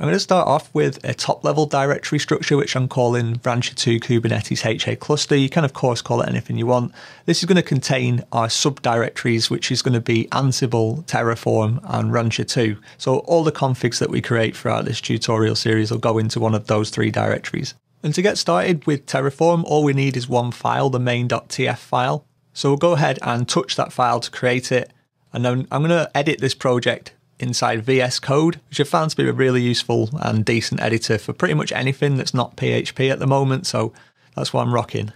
I'm going to start off with a top level directory structure, which I'm calling Rancher2 Kubernetes HA cluster. You can of course call it anything you want. This is going to contain our subdirectories, which is going to be Ansible, Terraform and Rancher2. So all the configs that we create throughout this tutorial series will go into one of those three directories. And to get started with Terraform, all we need is one file, the main.tf file. So we'll go ahead and touch that file to create it. And then I'm going to edit this project inside VS Code, which I've found to be a really useful and decent editor for pretty much anything that's not PHP at the moment, so that's what I'm rocking.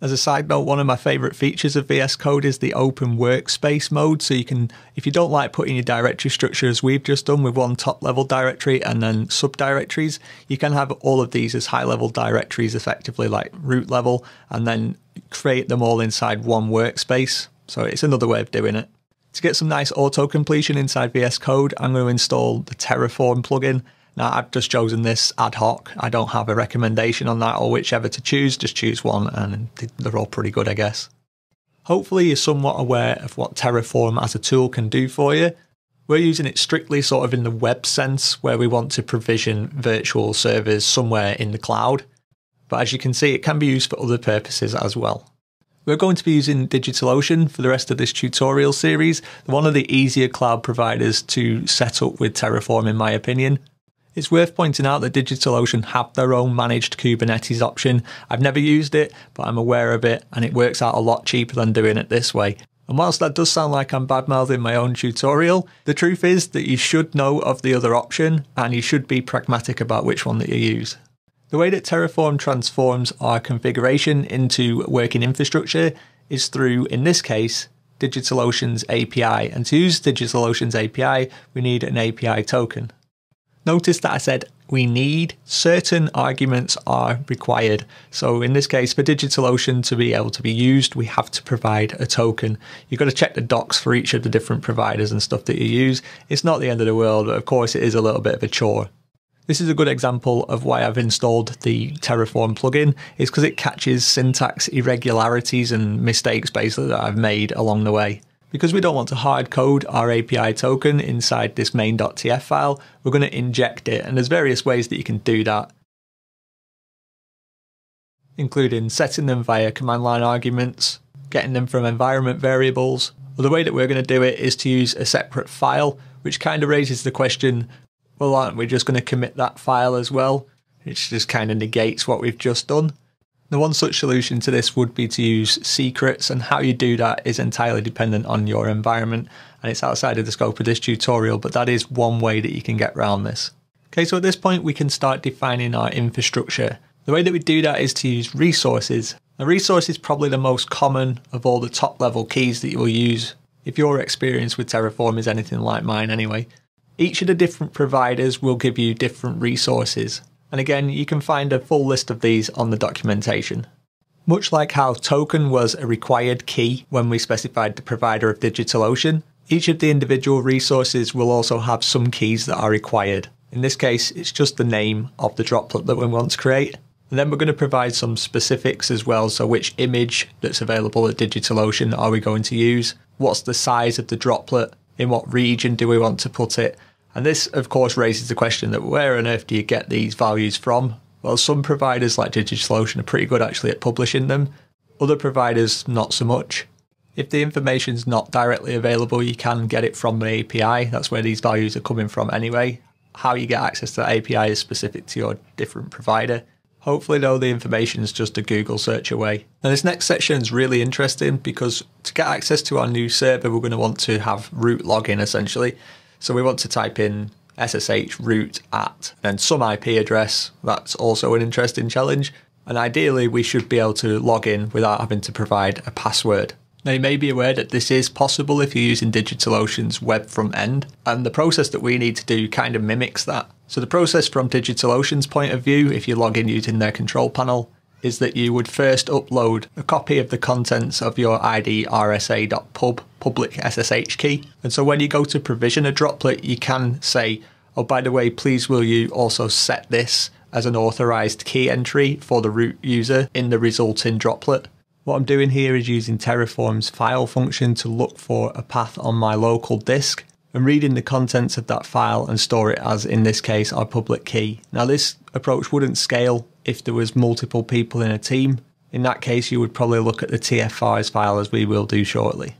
As a side note, one of my favourite features of VS Code is the open workspace mode, so you can, if you don't like putting your directory structure as we've just done with one top level directory and then subdirectories, you can have all of these as high level directories effectively, like root level, and then create them all inside one workspace, so it's another way of doing it. To get some nice auto-completion inside VS Code, I'm going to install the Terraform plugin. Now, I've just chosen this ad hoc. I don't have a recommendation on that or whichever to choose. Just choose one, and they're all pretty good, I guess. Hopefully, you're somewhat aware of what Terraform as a tool can do for you. We're using it strictly sort of in the web sense, where we want to provision virtual servers somewhere in the cloud. But as you can see, it can be used for other purposes as well. We're going to be using DigitalOcean for the rest of this tutorial series, one of the easier cloud providers to set up with Terraform in my opinion. It's worth pointing out that DigitalOcean have their own managed Kubernetes option. I've never used it, but I'm aware of it, and it works out a lot cheaper than doing it this way. And whilst that does sound like I'm bad-mouthing my own tutorial, the truth is that you should know of the other option, and you should be pragmatic about which one that you use. The way that Terraform transforms our configuration into working infrastructure is through, in this case, DigitalOcean's API. And to use DigitalOcean's API, we need an API token. Notice that I said we need. Certain arguments are required. So in this case, for DigitalOcean to be able to be used, we have to provide a token. You've got to check the docs for each of the different providers and stuff that you use. It's not the end of the world, but of course it is a little bit of a chore. This is a good example of why I've installed the Terraform plugin. It's because it catches syntax irregularities and mistakes basically that I've made along the way. Because we don't want to hard code our API token inside this main.tf file, we're going to inject it, and there's various ways that you can do that, including setting them via command line arguments, getting them from environment variables. Well, the way that we're going to do it is to use a separate file, which kind of raises the question, well, aren't we just going to commit that file as well? Which just kind of negates what we've just done. The one such solution to this would be to use secrets, and how you do that is entirely dependent on your environment, and it's outside of the scope of this tutorial, but that is one way that you can get around this. Okay, so at this point we can start defining our infrastructure. The way that we do that is to use resources. A resource is probably the most common of all the top level keys that you will use, if your experience with Terraform is anything like mine anyway. Each of the different providers will give you different resources. And again, you can find a full list of these on the documentation. Much like how token was a required key when we specified the provider of DigitalOcean, each of the individual resources will also have some keys that are required. In this case, it's just the name of the droplet that we want to create. And then we're going to provide some specifics as well, so which image that's available at DigitalOcean are we going to use? What's the size of the droplet? In what region do we want to put it? And this, of course, raises the question that where on earth do you get these values from? Well, some providers like DigitalOcean are pretty good actually at publishing them. Other providers, not so much. If the information's not directly available, you can get it from the API. That's where these values are coming from anyway. How you get access to that API is specific to your different provider. Hopefully though, the information is just a Google search away. Now this next section is really interesting because to get access to our new server, we're going to want to have root login essentially. So we want to type in SSH root at, then some IP address. That's also an interesting challenge. And ideally we should be able to log in without having to provide a password. Now you may be aware that this is possible if you're using DigitalOcean's web front end, and the process that we need to do kind of mimics that. So the process from DigitalOcean's point of view, if you log in using their control panel, is that you would first upload a copy of the contents of your id_rsa.pub public SSH key. And so when you go to provision a droplet, you can say, oh, by the way, please will you also set this as an authorized key entry for the root user in the resulting droplet. What I'm doing here is using Terraform's file function to look for a path on my local disk. and read in the contents of that file and store it as, in this case, our public key. Now this approach wouldn't scale if there was multiple people in a team. In that case, you would probably look at the TFVars file, as we will do shortly.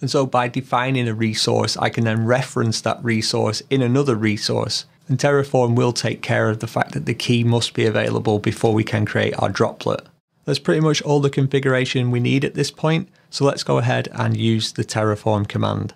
And so by defining a resource, I can then reference that resource in another resource, and Terraform will take care of the fact that the key must be available before we can create our droplet. That's pretty much all the configuration we need at this point, so let's go ahead and use the Terraform command.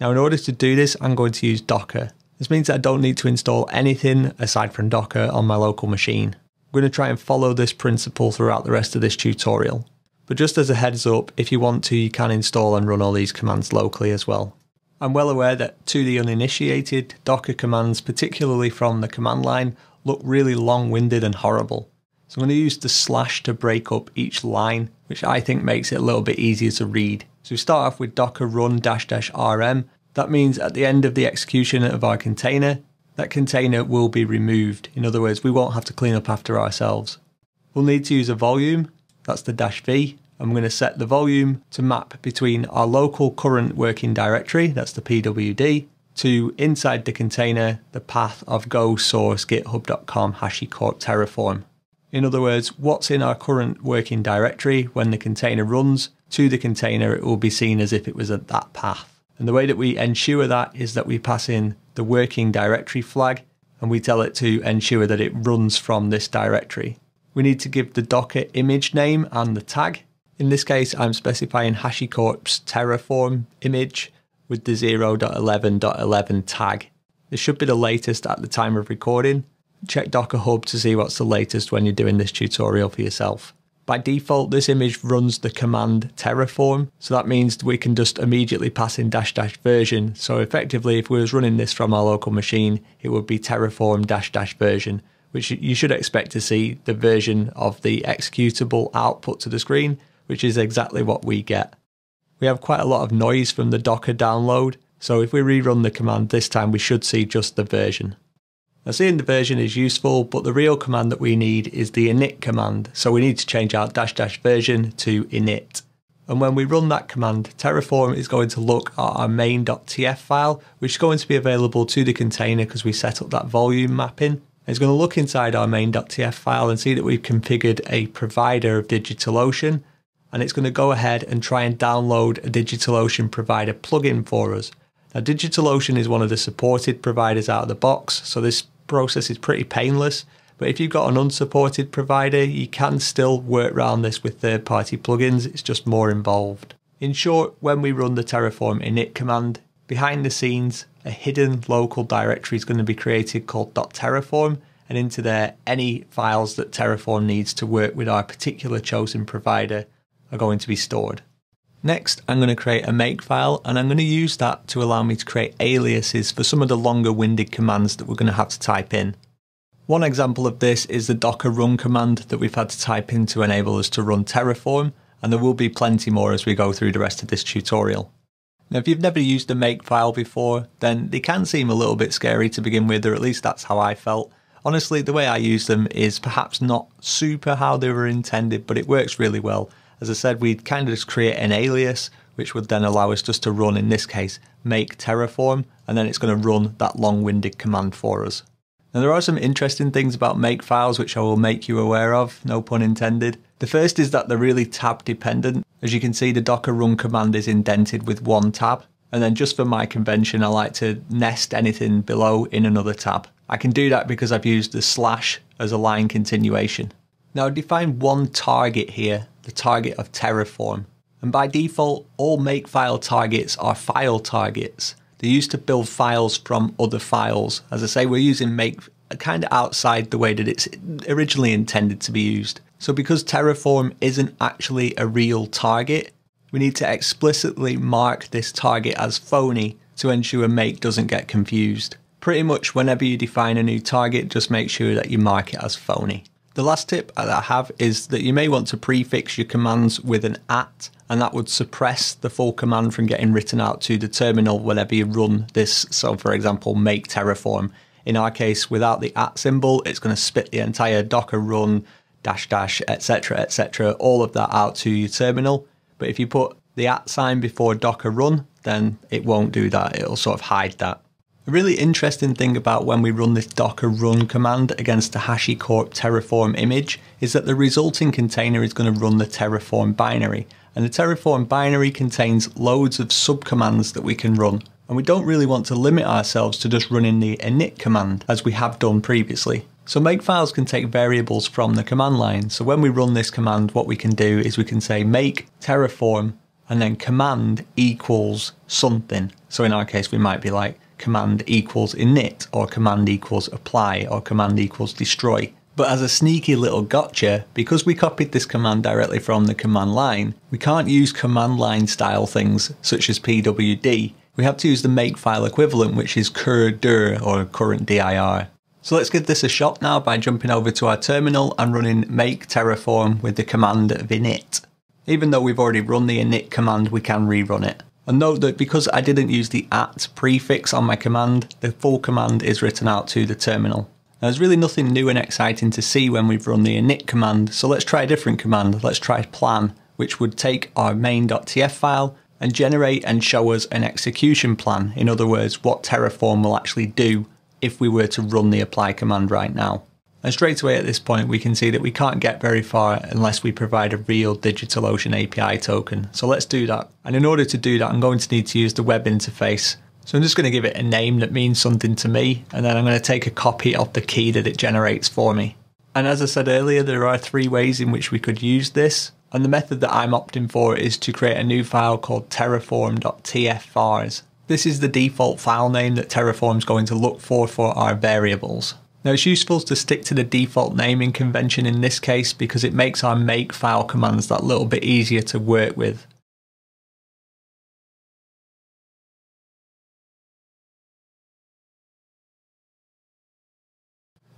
Now in order to do this, I'm going to use Docker. This means that I don't need to install anything aside from Docker on my local machine. I'm going to try and follow this principle throughout the rest of this tutorial. But just as a heads up, if you want to, you can install and run all these commands locally as well. I'm well aware that to the uninitiated, Docker commands, particularly from the command line, look really long-winded and horrible. So I'm going to use the slash to break up each line, which I think makes it a little bit easier to read. So we start off with docker run --rm. That means at the end of the execution of our container, that container will be removed. In other words, we won't have to clean up after ourselves. We'll need to use a volume, that's the -v. I'm going to set the volume to map between our local current working directory, that's the pwd, to inside the container, the path of go source github.com HashiCorp Terraform. In other words, what's in our current working directory when the container runs to the container, it will be seen as if it was at that path. And the way that we ensure that is that we pass in the working directory flag and we tell it to ensure that it runs from this directory. We need to give the Docker image name and the tag. In this case, I'm specifying HashiCorp's Terraform image with the 0.11.11 tag. This should be the latest at the time of recording. Check Docker Hub to see what's the latest when you're doing this tutorial for yourself. By default, this image runs the command terraform, so that means we can just immediately pass in --version. So effectively, if we was running this from our local machine, it would be terraform --version, which you should expect to see the version of the executable output to the screen, which is exactly what we get. We have quite a lot of noise from the Docker download, so if we rerun the command this time, we should see just the version. Now seeing the version is useful, but the real command that we need is the init command. So we need to change our --version to init. And when we run that command, Terraform is going to look at our main.tf file, which is going to be available to the container because we set up that volume mapping. It's going to look inside our main.tf file and see that we've configured a provider of DigitalOcean. And it's going to go ahead and try and download a DigitalOcean provider plugin for us. Now DigitalOcean is one of the supported providers out of the box, so this process is pretty painless, but if you've got an unsupported provider, you can still work around this with third-party plugins. It's just more involved. In short, when we run the Terraform init command, behind the scenes, a hidden local directory is going to be created called .terraform, and into there, any files that Terraform needs to work with our particular chosen provider are going to be stored. Next, I'm going to create a makefile, and I'm going to use that to allow me to create aliases for some of the longer-winded commands that we're going to have to type in. One example of this is the Docker run command that we've had to type in to enable us to run Terraform, and there will be plenty more as we go through the rest of this tutorial. Now, if you've never used a makefile before, then they can seem a little bit scary to begin with, or at least that's how I felt. Honestly, the way I use them is perhaps not super how they were intended, but it works really well. As I said, we'd kind of just create an alias, which would then allow us just to run, in this case, make Terraform, and then it's going to run that long-winded command for us. Now, there are some interesting things about makefiles, which I will make you aware of, no pun intended. The first is that they're really tab dependent. As you can see, the Docker run command is indented with one tab. And then just for my convention, I like to nest anything below in another tab. I can do that because I've used the slash as a line continuation. Now, define one target here, the target of Terraform. And by default, all makefile targets are file targets. They're used to build files from other files. As I say, we're using make kind of outside the way that it's originally intended to be used. So because Terraform isn't actually a real target, we need to explicitly mark this target as phony to ensure make doesn't get confused. Pretty much whenever you define a new target, just make sure that you mark it as phony. The last tip that I have is that you may want to prefix your commands with an @ and that would suppress the full command from getting written out to the terminal whenever you run this. So for example, make Terraform. In our case, without the @ symbol, it's going to spit the entire Docker run -- etc., all of that out to your terminal. But if you put the @ sign before Docker run, then it won't do that. It'll sort of hide that. A really interesting thing about when we run this Docker run command against the HashiCorp Terraform image is that the resulting container is going to run the Terraform binary. And the Terraform binary contains loads of subcommands that we can run. And we don't really want to limit ourselves to just running the init command as we have done previously. So makefiles can take variables from the command line. So when we run this command, what we can do is we can say make Terraform and then command equals something. So in our case, we might be like command equals init or command equals apply or command equals destroy. But as a sneaky little gotcha, because we copied this command directly from the command line, we can't use command line style things such as pwd. We have to use the makefile equivalent, which is cur-dir or current dir. So let's give this a shot now by jumping over to our terminal and running make terraform with the command of init. Even though we've already run the init command, we can rerun it. And note that because I didn't use the at prefix on my command, the full command is written out to the terminal. Now, there's really nothing new and exciting to see when we've run the init command, so let's try a different command. Let's try plan, which would take our main.tf file and generate and show us an execution plan. In other words, what Terraform will actually do if we were to run the apply command right now. And straight away at this point, we can see that we can't get very far unless we provide a real DigitalOcean API token. So let's do that. And in order to do that, I'm going to need to use the web interface. So I'm just going to give it a name that means something to me. And then I'm going to take a copy of the key that it generates for me. And as I said earlier, there are three ways in which we could use this. And the method that I'm opting for is to create a new file called terraform.tfvars. This is the default file name that Terraform's going to look for our variables. Now, it's useful to stick to the default naming convention in this case because it makes our makefile commands that little bit easier to work with.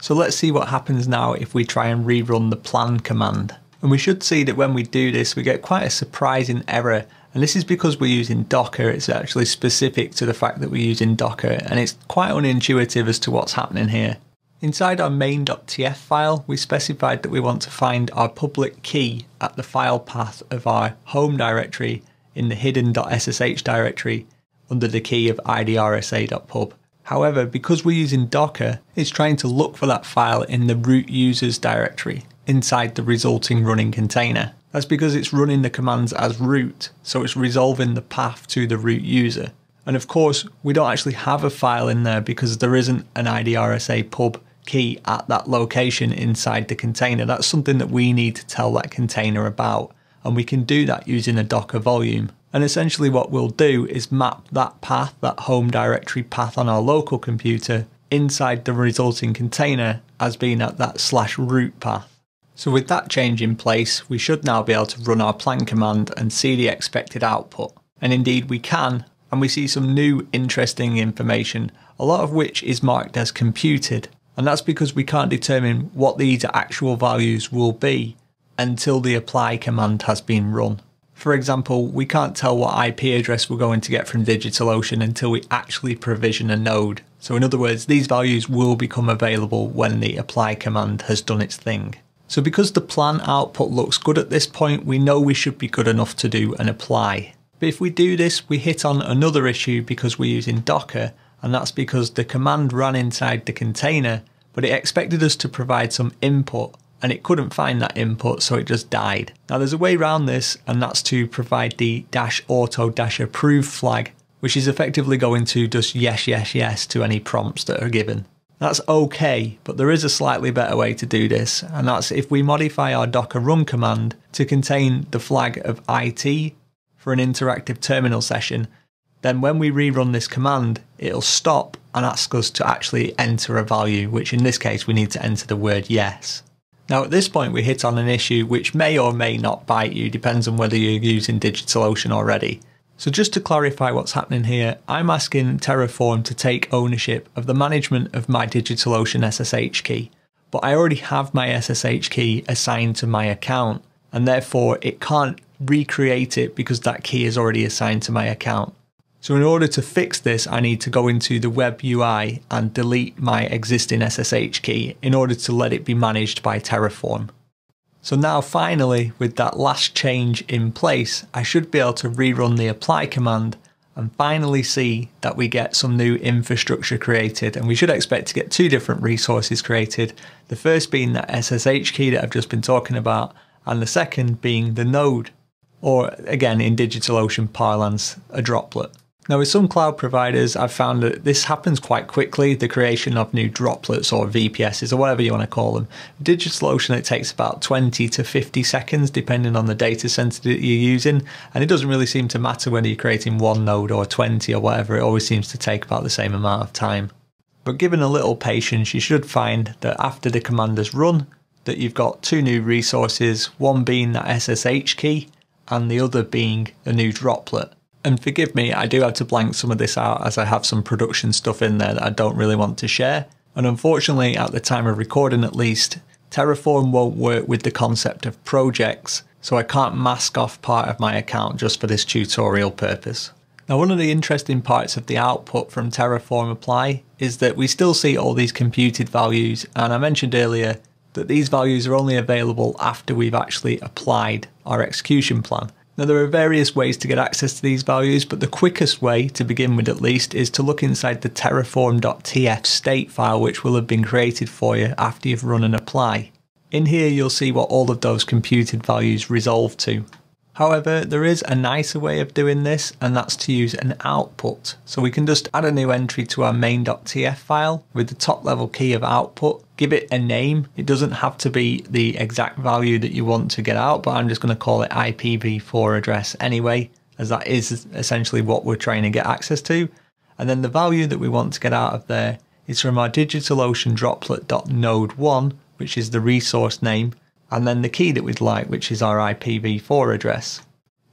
So let's see what happens now if we try and rerun the plan command. And we should see that when we do this, we get quite a surprising error. And this is because we're using Docker. It's actually specific to the fact that we're using Docker, and it's quite unintuitive as to what's happening here. Inside our main.tf file, we specified that we want to find our public key at the file path of our home directory in the hidden.ssh directory under the key of id_rsa.pub. However, because we're using Docker, it's trying to look for that file in the root users directory inside the resulting running container. That's because it's running the commands as root, so it's resolving the path to the root user. And of course, we don't actually have a file in there because there isn't an id_rsa.pub key at that location inside the container. That's something that we need to tell that container about. And we can do that using a Docker volume. And essentially what we'll do is map that path, that home directory path on our local computer, inside the resulting container as being at that /root path. So with that change in place, we should now be able to run our plan command and see the expected output. And indeed we can, and we see some new interesting information, a lot of which is marked as computed. And that's because we can't determine what these actual values will be until the apply command has been run. For example, we can't tell what IP address we're going to get from DigitalOcean until we actually provision a node. So in other words, these values will become available when the apply command has done its thing. So because the plan output looks good at this point, we know we should be good enough to do an apply. But if we do this, we hit on another issue because we're using Docker, and that's because the command ran inside the container, but it expected us to provide some input, and it couldn't find that input, so it just died. Now there's a way around this, and that's to provide the -auto-approve flag, which is effectively going to just yes, yes, yes to any prompts that are given. That's okay, but there is a slightly better way to do this, and that's if we modify our Docker run command to contain the flag of IT for an interactive terminal session, then when we rerun this command, it'll stop and ask us to actually enter a value, which in this case, we need to enter the word yes. Now at this point, we hit on an issue which may or may not bite you, depends on whether you're using DigitalOcean already. So just to clarify what's happening here, I'm asking Terraform to take ownership of the management of my DigitalOcean SSH key, but I already have my SSH key assigned to my account, and therefore it can't recreate it because that key is already assigned to my account. So in order to fix this, I need to go into the web UI and delete my existing SSH key in order to let it be managed by Terraform. So now finally, with that last change in place, I should be able to rerun the apply command and finally see that we get some new infrastructure created. And we should expect to get two different resources created. The first being that SSH key that I've just been talking about, and the second being the node, or again, in DigitalOcean parlance, a droplet. Now with some cloud providers, I've found that this happens quite quickly, the creation of new droplets or VPSs or whatever you want to call them. DigitalOcean, it takes about 20 to 50 seconds depending on the data center that you're using, and it doesn't really seem to matter whether you're creating one node or 20 or whatever, it always seems to take about the same amount of time. But given a little patience, you should find that after the command has run, that you've got two new resources, one being that SSH key and the other being a new droplet. And forgive me, I do have to blank some of this out as I have some production stuff in there that I don't really want to share. And unfortunately, at the time of recording at least, Terraform won't work with the concept of projects, so I can't mask off part of my account just for this tutorial purpose. Now, one of the interesting parts of the output from Terraform apply is that we still see all these computed values, and I mentioned earlier that these values are only available after we've actually applied our execution plan. Now there are various ways to get access to these values, but the quickest way, to begin with at least, is to look inside the terraform.tfstate file, which will have been created for you after you've run an apply. In here you'll see what all of those computed values resolve to. However, there is a nicer way of doing this, and that's to use an output. So we can just add a new entry to our main.tf file with the top level key of output, give it a name. It doesn't have to be the exact value that you want to get out, but I'm just going to call it IPv4 address anyway, as that is essentially what we're trying to get access to. And then the value that we want to get out of there is from our DigitalOcean droplet.node1, which is the resource name, and then the key that we'd like, which is our IPv4 address.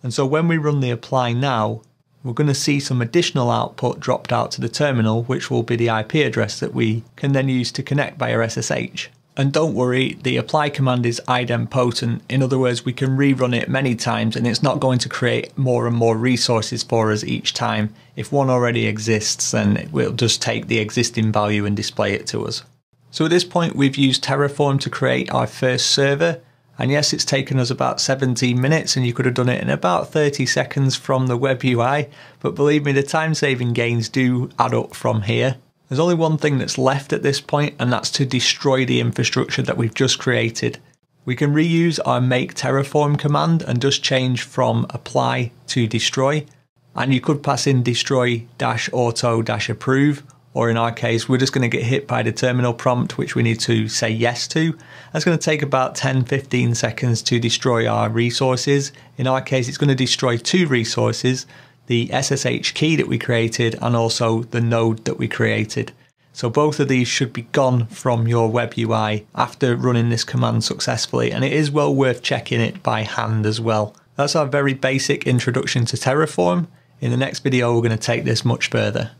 And so when we run the apply now, we're going to see some additional output dropped out to the terminal, which will be the IP address that we can then use to connect via SSH. And don't worry, the apply command is idempotent. In other words, we can rerun it many times and it's not going to create more and more resources for us each time. If one already exists, then it will just take the existing value and display it to us. So at this point, we've used Terraform to create our first server. And yes, it's taken us about 17 minutes and you could have done it in about 30 seconds from the web UI. But believe me, the time saving gains do add up from here. There's only one thing that's left at this point, and that's to destroy the infrastructure that we've just created. We can reuse our make terraform command and just change from apply to destroy. And you could pass in destroy-auto-approve, or in our case, we're just going to get hit by the terminal prompt, which we need to say yes to. That's going to take about 10-15 seconds to destroy our resources. In our case, it's going to destroy two resources, the SSH key that we created and also the node that we created. So both of these should be gone from your web UI after running this command successfully. And it is well worth checking it by hand as well. That's our very basic introduction to Terraform. In the next video, we're going to take this much further.